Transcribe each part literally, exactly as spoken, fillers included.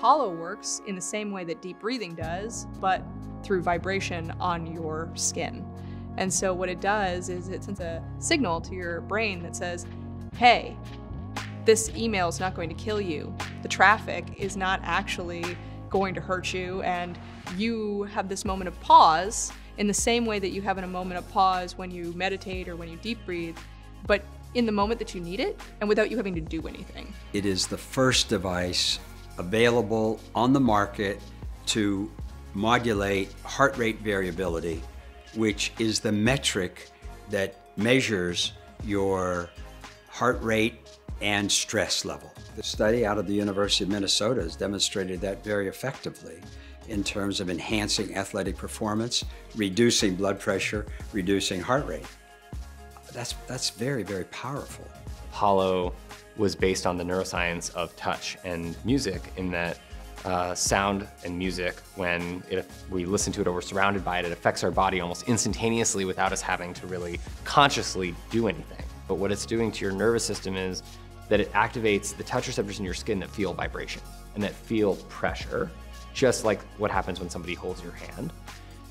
Apollo works in the same way that deep breathing does, but through vibration on your skin. And so what it does is it sends a signal to your brain that says, hey, this email is not going to kill you. The traffic is not actually going to hurt you. And you have this moment of pause in the same way that you have in a moment of pause when you meditate or when you deep breathe, but in the moment that you need it and without you having to do anything. It is the first device available on the market to modulate heart rate variability, which is the metric that measures your heart rate and stress level. The study out of the University of Minnesota has demonstrated that very effectively in terms of enhancing athletic performance, reducing blood pressure, reducing heart rate. That's, that's very, very powerful. Apollo was based on the neuroscience of touch and music, in that Uh, sound and music, when it, if we listen to it or we're surrounded by it, it affects our body almost instantaneously without us having to really consciously do anything. But what it's doing to your nervous system is that it activates the touch receptors in your skin that feel vibration and that feel pressure, just like what happens when somebody holds your hand.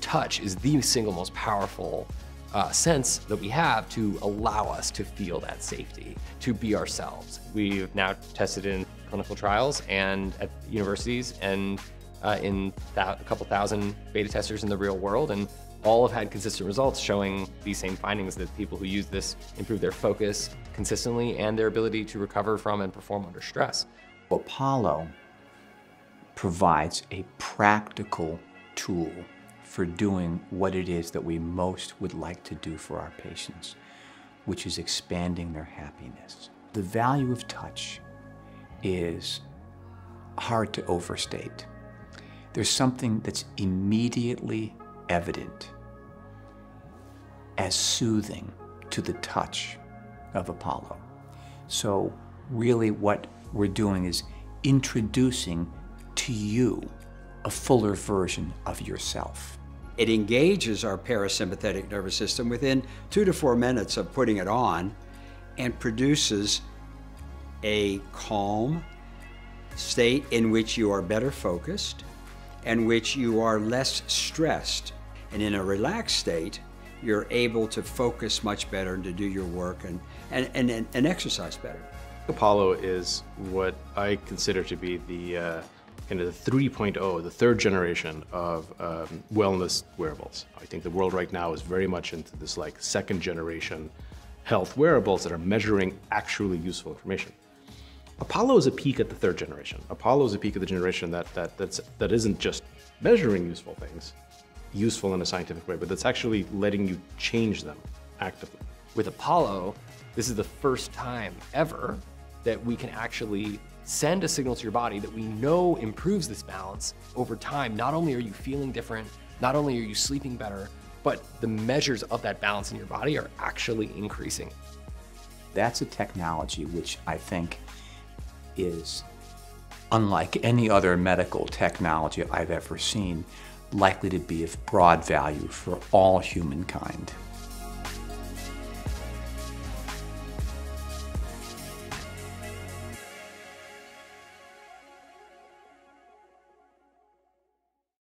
Touch is the single most powerful uh, sense that we have to allow us to feel that safety, to be ourselves. We've now tested in clinical trials and at universities and uh, in a couple thousand beta testers in the real world, and all have had consistent results showing these same findings, that people who use this improve their focus consistently and their ability to recover from and perform under stress. Apollo provides a practical tool for doing what it is that we most would like to do for our patients, which is expanding their happiness. The value of touch is hard to overstate. There's something that's immediately evident as soothing to the touch of Apollo. So really what we're doing is introducing to you a fuller version of yourself. It engages our parasympathetic nervous system within two to four minutes of putting it on, and produces a calm state in which you are better focused, in which you are less stressed. And in a relaxed state, you're able to focus much better and to do your work and, and, and, and exercise better. Apollo is what I consider to be the uh, kind of the three point oh, the third generation of um, wellness wearables. I think the world right now is very much into this like second generation health wearables that are measuring actually useful information. Apollo is a peak at the third generation. Apollo is a peak at the generation that, that, that's, that isn't just measuring useful things, useful in a scientific way, but that's actually letting you change them actively. With Apollo, this is the first time ever that we can actually send a signal to your body that we know improves this balance over time. Not only are you feeling different, not only are you sleeping better, but the measures of that balance in your body are actually increasing. That's a technology which I think is unlike any other medical technology I've ever seen, likely to be of broad value for all humankind.